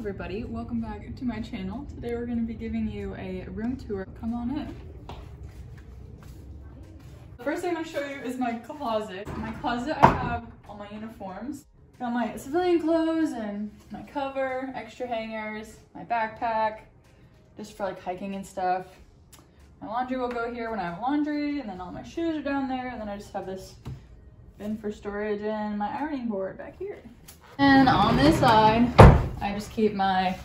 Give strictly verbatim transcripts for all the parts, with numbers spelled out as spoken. everybody, welcome back to my channel. Today we're going to be giving you a room tour. Come on in. The first thing I'm going to show you is my closet. In my closet I have all my uniforms. Got my civilian clothes and my cover, extra hangers, my backpack, just for like hiking and stuff. My laundry will go here when I have laundry, and then all my shoes are down there, and then I just have this bin for storage and my ironing board back here. And on this side, I just keep my,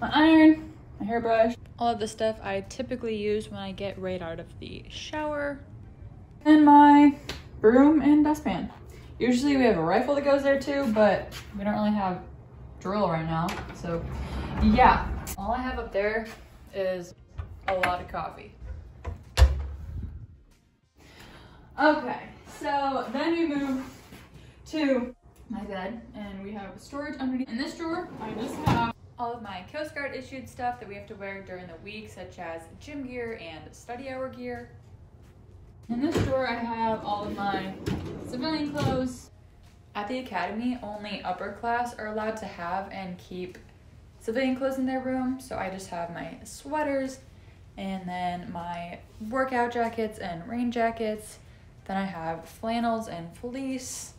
my iron, my hairbrush, all of the stuff I typically use when I get right out of the shower, and my broom and dustpan. Usually we have a rifle that goes there too, but we don't really have drill right now. So yeah, all I have up there is a lot of coffee. Okay, so then we move to my bed, and we have storage underneath. In this drawer, I just have all of my Coast Guard issued stuff that we have to wear during the week, such as gym gear and study hour gear. In this drawer, I have all of my civilian clothes. At the academy, only upper class are allowed to have and keep civilian clothes in their room, so I just have my sweaters and then my workout jackets and rain jackets. Then I have flannels and fleece,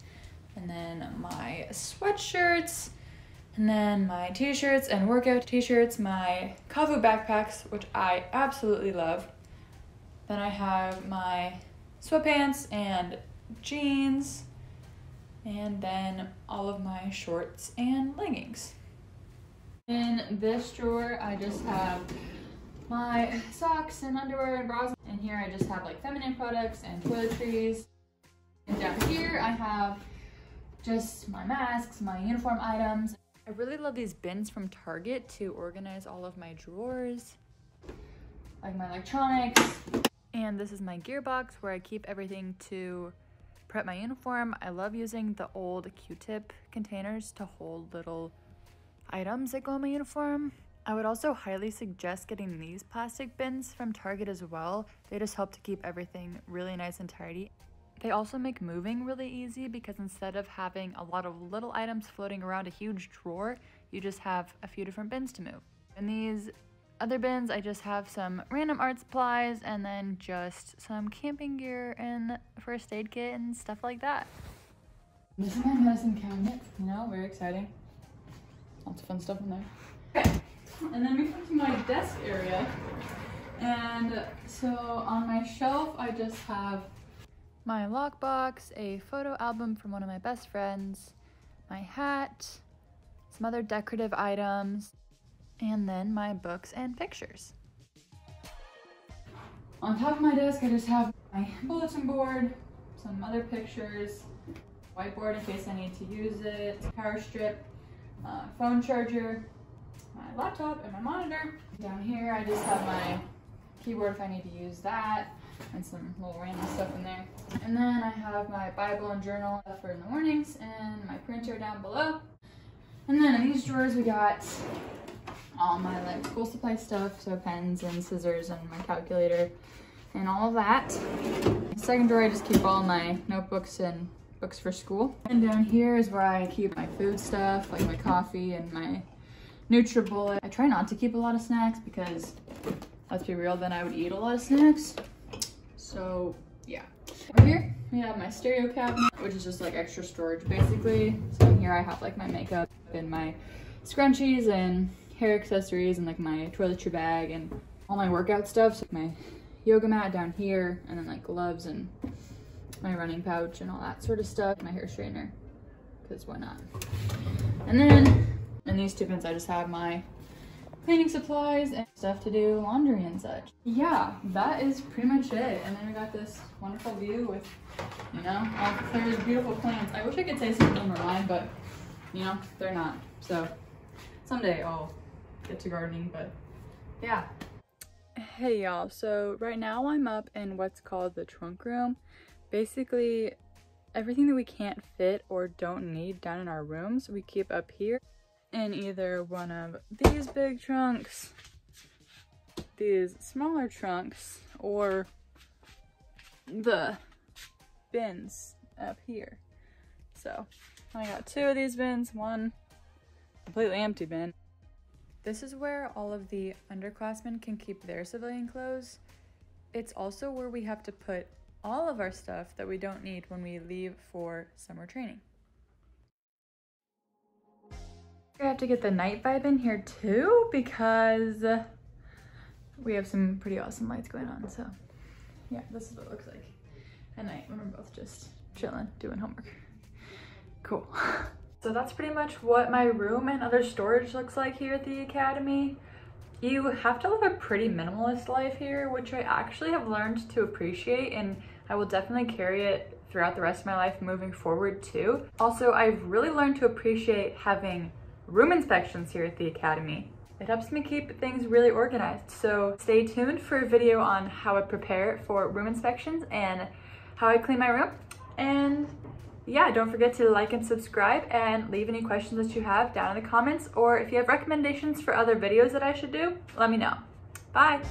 and then my sweatshirts, and then my t-shirts and workout t-shirts, my kavu backpacks, which I absolutely love. Then I have my sweatpants and jeans, and then all of my shorts and leggings. In this drawer, I just have my socks and underwear and bras. And here I just have like feminine products and toiletries. And down here I have just my masks, my uniform items. I really love these bins from Target to organize all of my drawers, like my electronics. And this is my gearbox where I keep everything to prep my uniform. I love using the old Q-tip containers to hold little items that go on my uniform. I would also highly suggest getting these plastic bins from Target as well. They just help to keep everything really nice and tidy. They also make moving really easy because instead of having a lot of little items floating around a huge drawer, you just have a few different bins to move. In these other bins, I just have some random art supplies and then just some camping gear and first aid kit and stuff like that. This is my medicine cabinet, you know, very exciting. Lots of fun stuff in there. Okay, and then we come to my desk area. And so on my shelf, I just have my lockbox, a photo album from one of my best friends, my hat, some other decorative items, and then my books and pictures. On top of my desk, I just have my bulletin board, some other pictures, whiteboard in case I need to use it, power strip, uh, phone charger, my laptop, and my monitor. Down here, I just have my keyboard if I need to use that, and some little random stuff in there. And then I have my Bible and journal for in the mornings, and my printer down below. And then in these drawers we got all my like school supply stuff, so pens and scissors and my calculator and all that. In the second drawer I just keep all my notebooks and books for school. And down here is where I keep my food stuff, like my coffee and my Nutribullet. I try not to keep a lot of snacks because, let's be real, then I would eat a lot of snacks. So yeah. Over here we have my stereo cabinet, which is just like extra storage basically. So in here I have like my makeup and my scrunchies and hair accessories and like my toiletry bag and all my workout stuff. So my yoga mat down here, and then like gloves and my running pouch and all that sort of stuff. My hair straightener, because why not? And then in these two bins I just have my cleaning supplies and stuff to do, laundry and such. Yeah, that is pretty much it. And then we got this wonderful view with, you know, all Claire's beautiful plants. I wish I could say some of them are mine, but you know, they're not. So someday I'll get to gardening, but yeah. Hey y'all, so right now I'm up in what's called the trunk room. Basically, everything that we can't fit or don't need down in our rooms, we keep up here. In either one of these big trunks, these smaller trunks, or the bins up here. So I got two of these bins, one completely empty bin, This is where all of the underclassmen can keep their civilian clothes. It's also where we have to put all of our stuff that we don't need when we leave for summer training. I have to get the night vibe in here too because we have some pretty awesome lights going on. So yeah, this is what it looks like at night when we're both just chilling, doing homework. Cool. So that's pretty much what my room and other storage looks like here at the academy. You have to live a pretty minimalist life here, which I actually have learned to appreciate, and I will definitely carry it throughout the rest of my life moving forward too. Also, I've really learned to appreciate having room inspections here at the academy. It helps me keep things really organized. So stay tuned for a video on how I prepare for room inspections and how I clean my room. And yeah, don't forget to like and subscribe and leave any questions that you have down in the comments, or if you have recommendations for other videos that I should do, let me know. Bye!